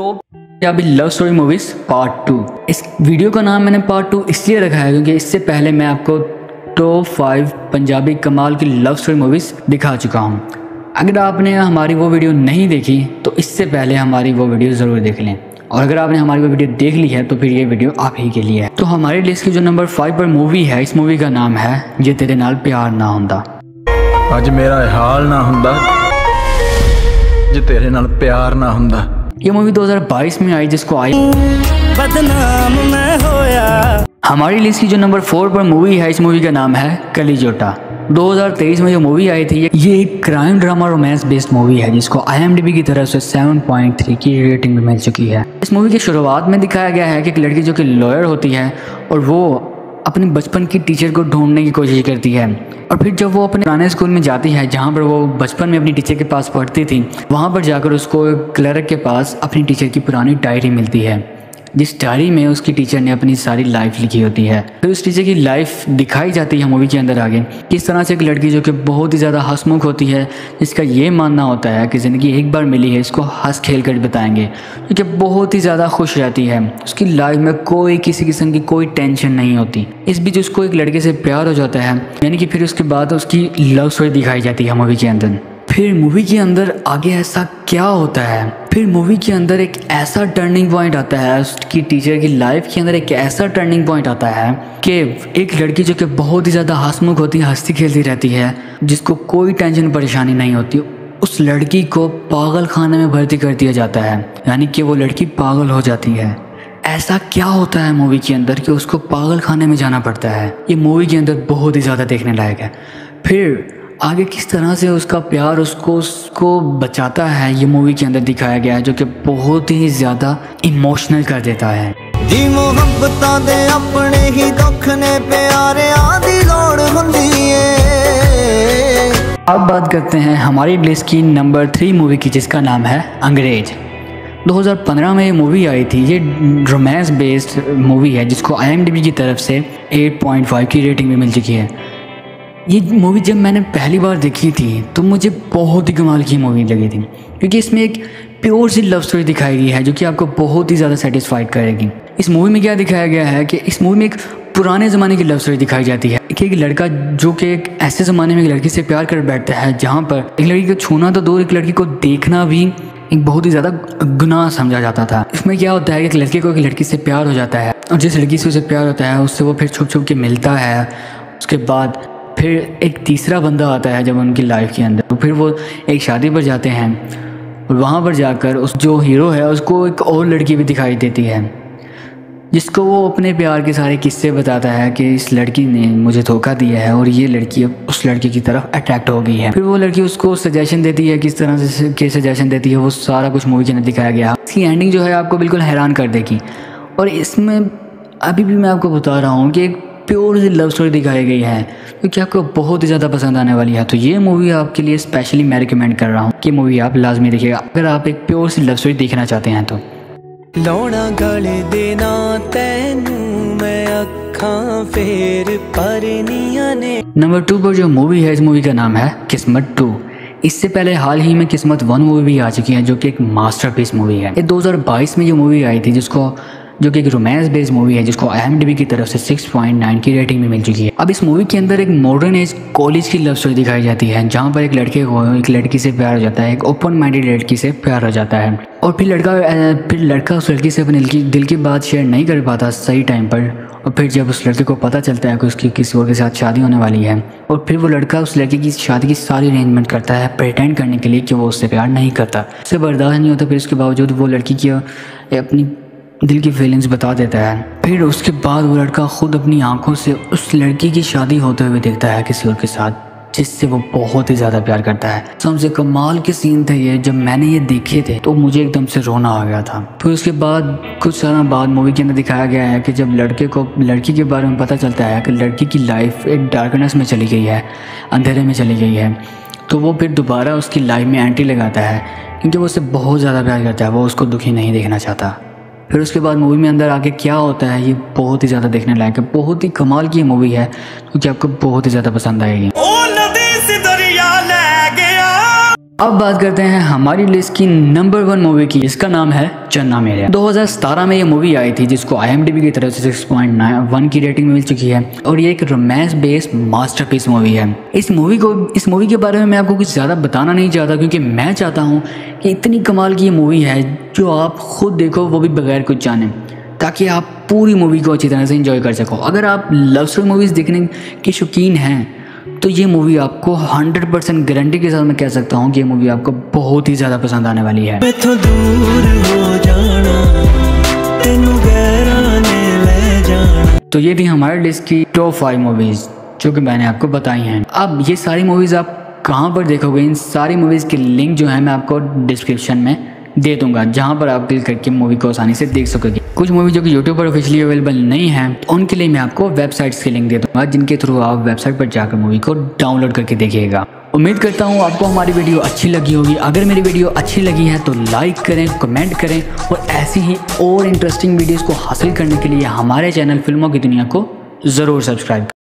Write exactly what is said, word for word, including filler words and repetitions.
Top Punjabi love story movies part two. इस video का नाम मैंने पार्ट टू इसलिए रखा है क्योंकि इससे पहले मैं आपको टॉप फाइव पंजाबी कमाल की लव स्टोरी मूवीज़ दिखा चुका हूँ। अगर आपने हमारी वो वीडियो नहीं देखी तो इससे पहले हमारी वो वीडियो ज़रूर देख लें, और अगर आपने हमारी वो वीडियो देख ली है तो फिर ये वीडियो आप ही के लिए है। तो हमारी लिस्ट की जो नंबर फाइव पर मूवी है, इस मूवी का नाम है जे तेरे नाल प्यार ना हुंदा आज मेरा हाल ना हुंदा, जे तेरे नाल प्यार ना हुंदा। ये मूवी दो हज़ार बाईस में आई, जिसको आई बदनाम मैं होया। हमारी लिस्ट की जो नंबर फोर पर मूवी है, इस मूवी का नाम है कलीजोटा। दो हज़ार तेईस में जो मूवी आई थी, ये एक crime drama romance based movie है जिसको आई एम डी बी की तरफ से सात पॉइंट तीन की रेटिंग मिल चुकी है। इस मूवी की शुरुआत में दिखाया गया है कि एक लड़की जो कि लॉयर होती है और वो अपने बचपन की टीचर को ढूंढने की कोशिश करती है, और फिर जब वो अपने पुराने स्कूल में जाती है जहाँ पर वो बचपन में अपनी टीचर के पास पढ़ती थी, वहाँ पर जाकर उसको क्लर्क के पास अपनी टीचर की पुरानी डायरी मिलती है, जिस डायरी में उसकी टीचर ने अपनी सारी लाइफ लिखी होती है। फिर उस टीचर की लाइफ दिखाई जाती है मूवी के अंदर आगे, किस तरह से एक लड़की जो कि बहुत ही ज़्यादा हंसमुख होती है, जिसका ये मानना होता है कि ज़िंदगी एक बार मिली है, इसको हंस खेल कर बताएंगे, क्योंकि बहुत ही ज़्यादा खुश रहती है, उसकी लाइफ में कोई किसी किस्म की कोई टेंशन नहीं होती। इस बीच उसको एक लड़के से प्यार हो जाता है, यानी कि फिर उसके बाद उसकी लव स्टोरी दिखाई जाती है मूवी के अंदर। फिर मूवी के अंदर आगे ऐसा क्या होता है, फिर मूवी के अंदर एक ऐसा टर्निंग पॉइंट आता है, उसकी टीचर की लाइफ के अंदर एक ऐसा टर्निंग पॉइंट आता है कि एक लड़की जो कि बहुत ही ज़्यादा हंसमुख होती है, हंसती खेलती रहती है, जिसको कोई टेंशन परेशानी नहीं होती, उस लड़की को पागल खाने में भर्ती कर दिया जाता है, यानी कि वो लड़की पागल हो जाती है। ऐसा क्या होता है मूवी के अंदर कि उसको पागल खाने में जाना पड़ता है, ये मूवी के अंदर बहुत ही ज़्यादा देखने लायक है। फिर आगे किस तरह से उसका प्यार उसको उसको बचाता है, ये मूवी के अंदर दिखाया गया है, जो कि बहुत ही ज़्यादा इमोशनल कर देता है। दी मोहब्बतां दे अपने ही दुख ने प्यारे आदी लोड़ हुंदी है। अब बात करते हैं हमारी लिस्ट की नंबर थ्री मूवी की, जिसका नाम है अंग्रेज। दो हज़ार पंद्रह में ये मूवी आई थी, ये रोमांस बेस्ड मूवी है जिसको आई एम डी बी की तरफ से आठ पॉइंट पाँच की रेटिंग भी मिल चुकी है। ये मूवी जब मैंने पहली बार देखी थी तो मुझे बहुत ही कमाल की मूवी लगी थी, क्योंकि इसमें एक प्योर सी लव स्टोरी दिखाई गई है जो कि आपको बहुत ही ज़्यादा सेटिस्फाइड करेगी। इस मूवी में क्या दिखाया गया है कि इस मूवी में एक पुराने ज़माने की लव स्टोरी दिखाई जाती है कि एक लड़का जो कि एक ऐसे ज़माने में एक लड़की से प्यार कर बैठता है जहाँ पर एक लड़की को छूना तो दूर, एक लड़की को देखना भी एक बहुत ही ज़्यादा गुनाह समझा जाता था। इसमें क्या होता है कि एक लड़के को एक लड़की से प्यार हो जाता है, और जिस लड़की से उसे प्यार होता है उससे वो फिर छुप छुप के मिलता है। उसके बाद फिर एक तीसरा बंदा आता है जब उनकी लाइफ के अंदर, तो फिर वो एक शादी पर जाते हैं, और वहाँ पर जाकर उस जो हीरो है उसको एक और लड़की भी दिखाई देती है, जिसको वो अपने प्यार के सारे किस्से बताता है कि इस लड़की ने मुझे धोखा दिया है और ये लड़की अब उस लड़की की तरफ अट्रैक्ट हो गई है। फिर वो लड़की उसको सजेशन देती है, किस तरह से के सजेशन देती है, वो सारा कुछ मूवी के अंदर दिखाया गया। इसकी एंडिंग जो है आपको बिल्कुल हैरान कर देगी, और इसमें अभी भी मैं आपको बता रहा हूँ कि एक प्योर सी लव स्टोरी दिखाई गई है जो कि आपको बहुत ही ज़्यादा पसंद आने वाली है। तो ये मूवी आपके लिए स्पेशली मैं रिकमेंड कर रहा हूँ कि मूवी आप लाजमी देखिएगा अगर आप एक प्योर सी लव स्टोरी देखना चाहते हैं तो। लौड़ा गले देना तैनू मैं अखां फेर परनिया ने। नंबर टू पर जो मूवी है, इस मूवी का नाम है किस्मत टू। इससे पहले हाल ही में किस्मत वन मूवी भी आ चुकी है जो कि एक मास्टरपीस मूवी है। ये दो हज़ार बाईस में ये मूवी आई थी, जिसको जो कि एक रोमांस बेस्ड मूवी है, जिसको आई एम डी बी की तरफ से छह पॉइंट नौ की रेटिंग भी मिल चुकी है। अब इस मूवी के अंदर एक मॉडर्न एज कॉलेज की लव स्टोरी दिखाई जाती है, जहाँ पर एक लड़के को एक लड़की से प्यार हो जाता है, एक ओपन माइंडेड लड़की से प्यार हो जाता है, और फिर लड़का फिर लड़का उस लड़की से अपने दिल की बात शेयर नहीं कर पाता सही टाइम पर, और फिर जब उस लड़के को पता चलता है कि उसकी किसी और के साथ शादी होने वाली है, और फिर वो लड़का उस लड़के की शादी की सारी अरेंजमेंट करता है प्रिटेंड करने के लिए कि वो उससे प्यार नहीं करता, उससे बर्दाश्त नहीं होता। फिर उसके बावजूद वो लड़की की अपनी दिल की फीलिंग्स बता देता है। फिर उसके बाद वो लड़का खुद अपनी आंखों से उस लड़की की शादी होते हुए देखता है किसी और के साथ, जिससे वो बहुत ही ज़्यादा प्यार करता है। सबसे कमाल के सीन थे ये, जब मैंने ये देखे थे तो मुझे एकदम से रोना आ गया था। फिर उसके बाद कुछ साल बाद मूवी के अंदर दिखाया गया है कि जब लड़के को लड़की के बारे में पता चलता है कि लड़की की लाइफ एक डार्कनेस में चली गई है, अंधेरे में चली गई है, तो वो फिर दोबारा उसकी लाइफ में एंट्री लगाता है क्योंकि वो उससे बहुत ज़्यादा प्यार करता है, वो उसको दुखी नहीं देखना चाहता। फिर उसके बाद मूवी में अंदर आके क्या होता है, ये बहुत ही ज़्यादा देखने लायक है, बहुत ही कमाल की मूवी है जो कि आपको बहुत ही ज़्यादा पसंद आएगी। अब बात करते हैं हमारी लिस्ट की नंबर वन मूवी की, जिसका नाम है चन्ना मेरेया। दो हज़ार सत्रह में ये मूवी आई थी, जिसको आईएमडीबी की तरफ से सिक्स पॉइंट नाइन वन की रेटिंग मिल चुकी है और ये एक रोमांस बेस्ड मास्टरपीस मूवी है। इस मूवी को इस मूवी के बारे में मैं आपको कुछ ज़्यादा बताना नहीं चाहता, क्योंकि मैं चाहता हूँ कि इतनी कमाल की ये मूवी है जो आप खुद देखो, वो भी बगैर कुछ जाने, ताकि आप पूरी मूवी को अच्छी तरह से इंजॉय कर सको। अगर आप लव स्टोरी मूवीज़ देखने के शौकीन हैं तो ये मूवी आपको हंड्रेड परसेंट गारंटी के साथ मैं कह सकता हूँ कि ये मूवी आपको बहुत ही ज़्यादा पसंद आने वाली है। मैं तो दूर हो जाना, तेनू गहराने ले जाना। तो ये थी हमारे लिस्ट की टॉप फाइव मूवीज़ जो कि मैंने आपको बताई हैं। अब ये सारी मूवीज़ आप कहाँ पर देखोगे, इन सारी मूवीज़ की लिंक जो है मैं आपको डिस्क्रिप्शन में दे दूंगा, जहाँ पर आप क्लिक करके मूवी को आसानी से देख सकोगे। कुछ मूवी जो कि यूट्यूब पर ऑफिशियली अवेलेबल नहीं है, तो उनके लिए मैं आपको वेबसाइट्स की लिंक दे दूंगा, जिनके थ्रू आप वेबसाइट पर जाकर मूवी को डाउनलोड करके देखिएगा। उम्मीद करता हूँ आपको हमारी वीडियो अच्छी लगी होगी। अगर मेरी वीडियो अच्छी लगी है तो लाइक करें, कमेंट करें और ऐसी ही और इंटरेस्टिंग वीडियोज़ को हासिल करने के लिए हमारे चैनल फिल्मों की दुनिया को ज़रूर सब्सक्राइब करें।